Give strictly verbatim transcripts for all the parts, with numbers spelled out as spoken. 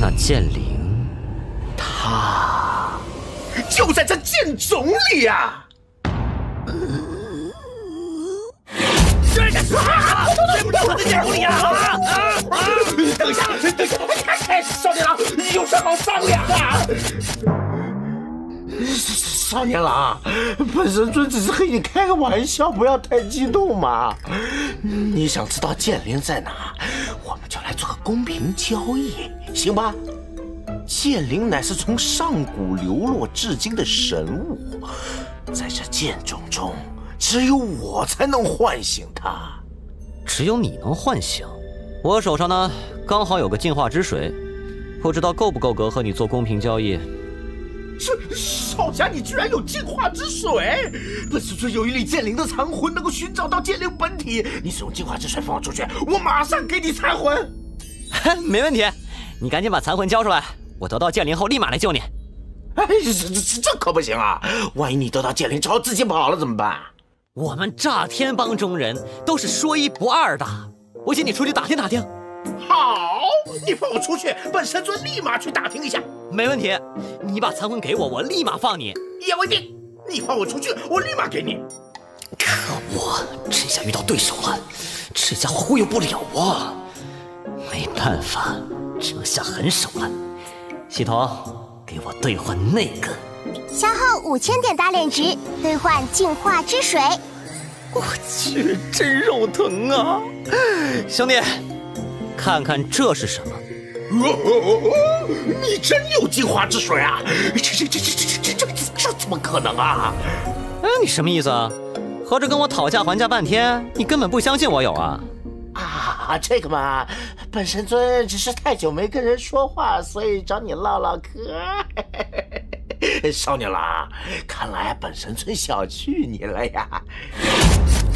那剑灵，它就在这剑冢里啊！追着啊！追不到我的剑冢里啊！啊啊！等一下，等一下！哎，少年郎，有事好商量啊！少年郎，本神尊只是和你开个玩笑，不要太激动嘛。你想知道剑灵在哪？ 就来做个公平交易，行吧？剑灵乃是从上古流落至今的神物，在这剑冢中，只有我才能唤醒它。只有你能唤醒？我手上呢，刚好有个净化之水，不知道够不够格和你做公平交易。这少侠，你居然有净化之水！本师尊有一缕剑灵的残魂，能够寻找到剑灵本体。你使用净化之水放我出去，我马上给你残魂。没问题，你赶紧把残魂交出来，我得到剑灵后立马来救你。哎，这这这可不行啊！万一你得到剑灵之后自己跑了怎么办？我们炸天帮中人都是说一不二的，我请你出去打听打听。 好，你放我出去，本神尊立马去打听一下。没问题，你把残魂给我，我立马放你。也未必，你放我出去，我立马给你。可恶，这下遇到对手了，这家伙忽悠不了啊！没办法，这下狠手了。系统，给我兑换那个。消耗五千点打脸值，兑换净化之水。我去，真肉疼啊！兄弟。 看看这是什么？哦，你真有净化之水啊！这这这这这这这怎么可能啊？哎，你什么意思啊？合着跟我讨价还价半天，你根本不相信我有啊？啊，这个嘛，本神尊只是太久没跟人说话，所以找你唠唠嗑。少年郎，看来本神尊小觑你了呀！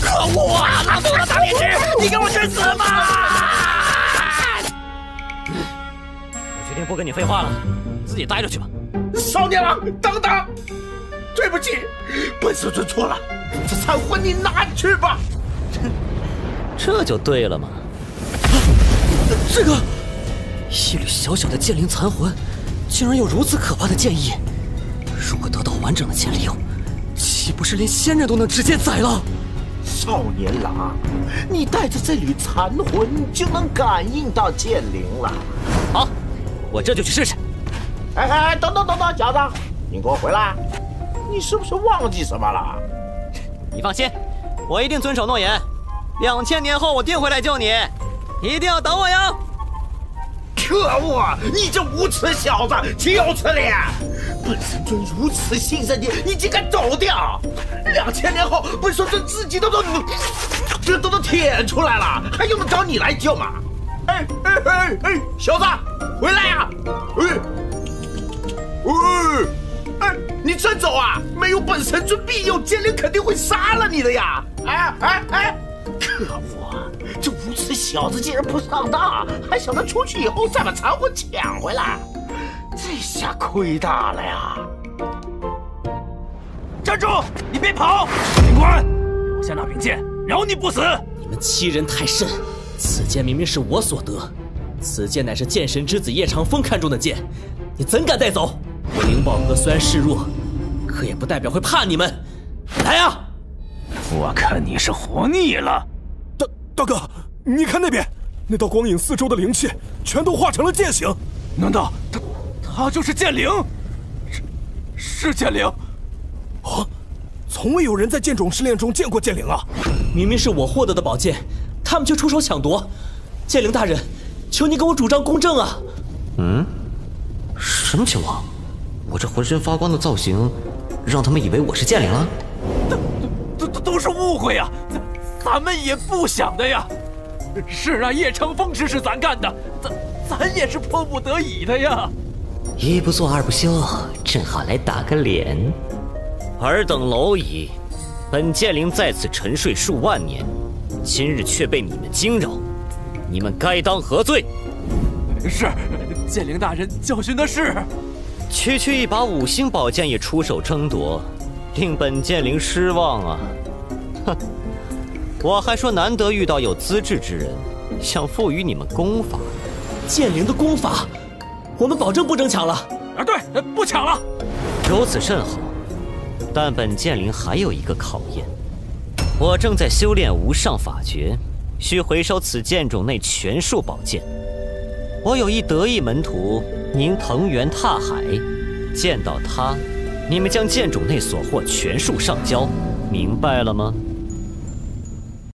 可恶啊！拿走我的大脸值，你给我去死吧！ 我决定不跟你废话了，自己待着去吧。少年郎，等等！对不起，本师尊错了，这残魂你拿去吧。这就对了嘛。啊、这个一缕小小的剑灵残魂，竟然有如此可怕的剑意！如果得到完整的剑灵，岂不是连仙人都能直接宰了？ 少年郎，你带着这缕残魂就能感应到剑灵了。好，我这就去试试。哎哎，等等等等，小子，你给我回来！你是不是忘记什么了？你放心，我一定遵守诺言。两千年后我定会来救你，一定要等我哟！可恶，你这无耻小子，岂有此理！ 本神尊如此信任你，你竟敢走掉！两千年后，本神尊自己都都这都都舔出来了，还用得着你来救吗？哎哎哎哎，小子，回来呀、啊！哎哎哎，你真走啊？没有本神尊庇佑，剑灵肯定会杀了你的呀！哎哎哎，可恶！这无耻小子竟然不上当，还想着出去以后再把残魂抢回来。 这下亏大了呀！站住！你别跑！警官，留下那柄剑，饶你不死！你们欺人太甚！此剑明明是我所得，此剑乃是剑神之子叶长风看中的剑，你怎敢带走？灵宝阁虽然示弱，可也不代表会怕你们。来呀、啊！我看你是活腻了。大大哥，你看那边，那道光影四周的灵气全都化成了剑形，难道他？ 他就是剑灵，是是剑灵，啊！从未有人在剑冢试炼中见过剑灵啊！明明是我获得的宝剑，他们却出手抢夺。剑灵大人，求您给我主张公正啊！嗯，什么情况？我这浑身发光的造型，让他们以为我是剑灵了？都都都是误会呀、啊，咱们也不想的呀。是啊，叶长风之事咱干的，咱咱也是迫不得已的呀。 一不做二不休，正好来打个脸。尔等蝼蚁，本剑灵在此沉睡数万年，今日却被你们惊扰，你们该当何罪？是，剑灵大人教训的是。区区一把五星宝剑也出手争夺，令本剑灵失望啊！哼，我还说难得遇到有资质之人，想赋予你们功法。剑灵的功法。我们保证不争抢了。啊，对，不抢了。如此甚好，但本剑灵还有一个考验。我正在修炼无上法诀，需回收此剑种内全数宝剑。我有一得意门徒，名藤原踏海。见到他，你们将剑种内所获全数上交，明白了吗？